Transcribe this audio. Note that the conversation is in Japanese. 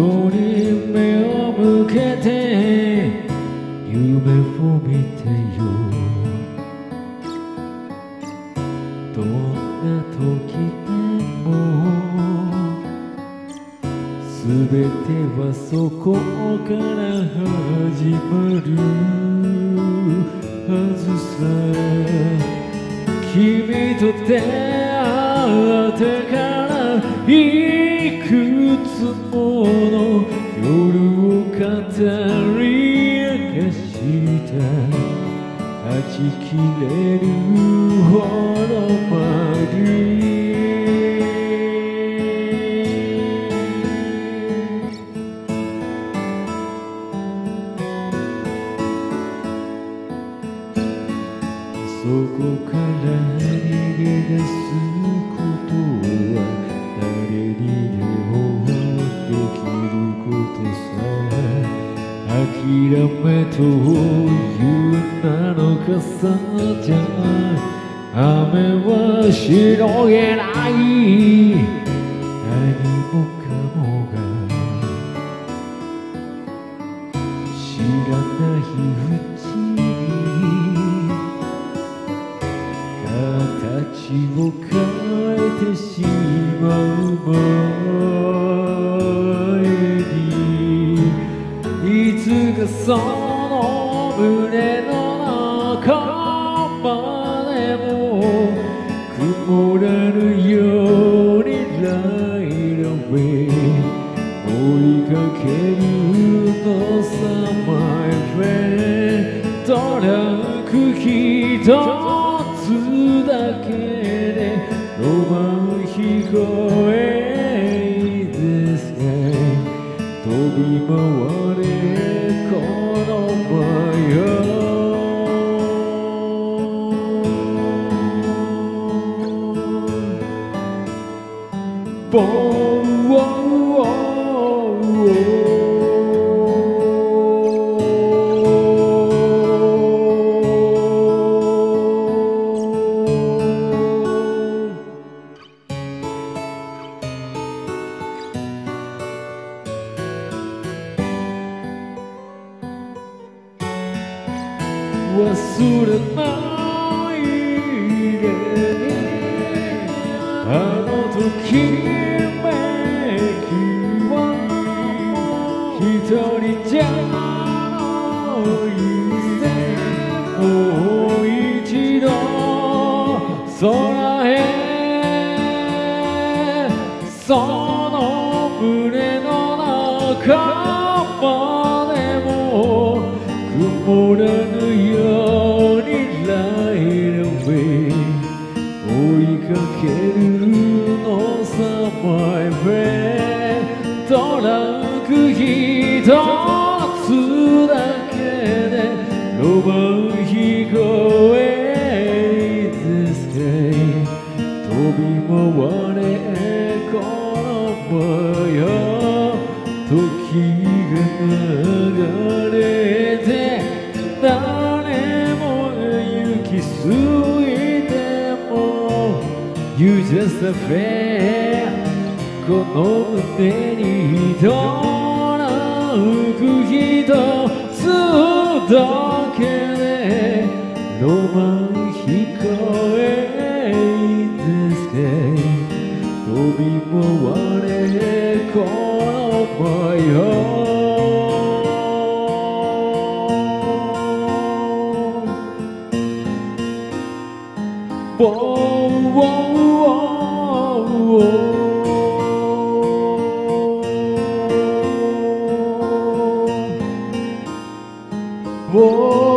人に目を向けて夢を見てよ。どんな時でも全てはそこから始まるはずさ。君と出会ってからいくつもの夜を語り明かした。はじきれるほどまでそこから逃げ出すことは誰にでもできることさ。諦めというなのかさ。じゃ雨はしのげない何もかもが知らないうちに形を変えてしまう前にいつかその胸の「ここでも曇らぬようにライトウェイ」「追いかけるのさmy friend」「となくひとつだけで浪漫飛行へですが」「飛び回れこの場よ」「僕はするないであの時」「一人じゃないぜもう一度空へ」「その胸の中までも曇らぬようにライトウェイ」「追いかけるのさmy friend」「となくひ」一つだけで浪漫飛行へですかい。飛び回れこの場よ。時が流れて誰も行き過ぎても You just a friend この腕にと「浮くひとつだけで浪漫飛行へですか」「飛び回れこの場よ」Whoa.